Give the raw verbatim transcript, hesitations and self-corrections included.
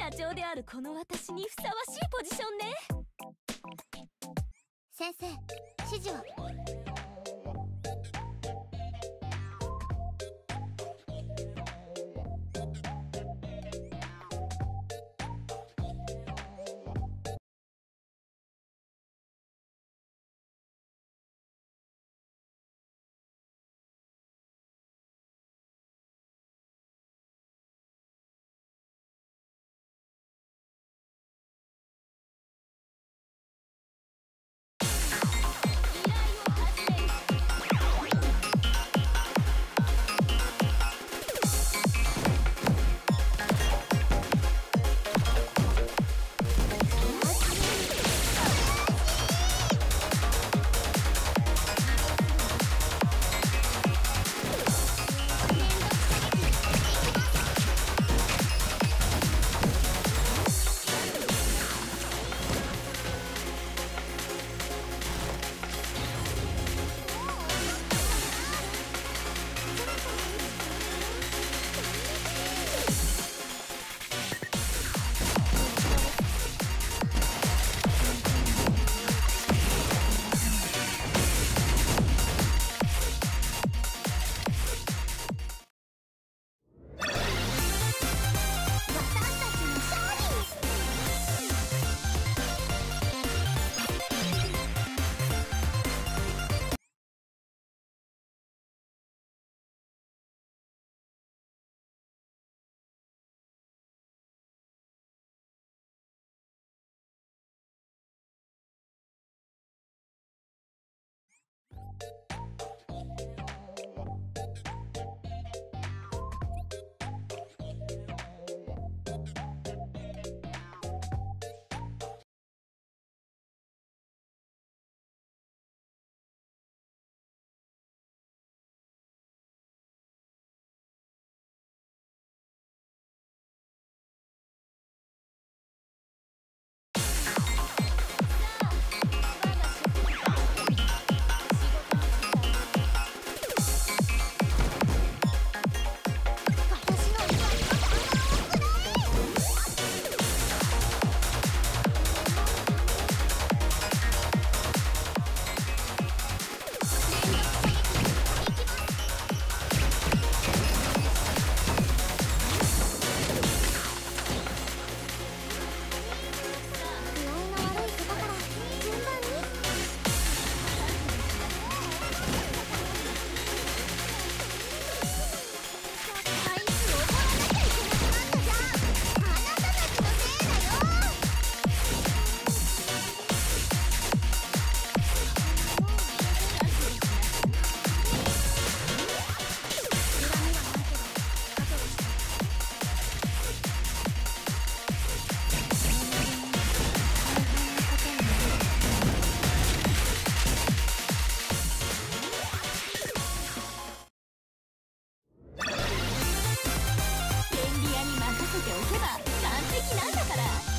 社長であるこの私にふさわしいポジションね。先生、指示は？便利屋に任せておけば完璧なんだから。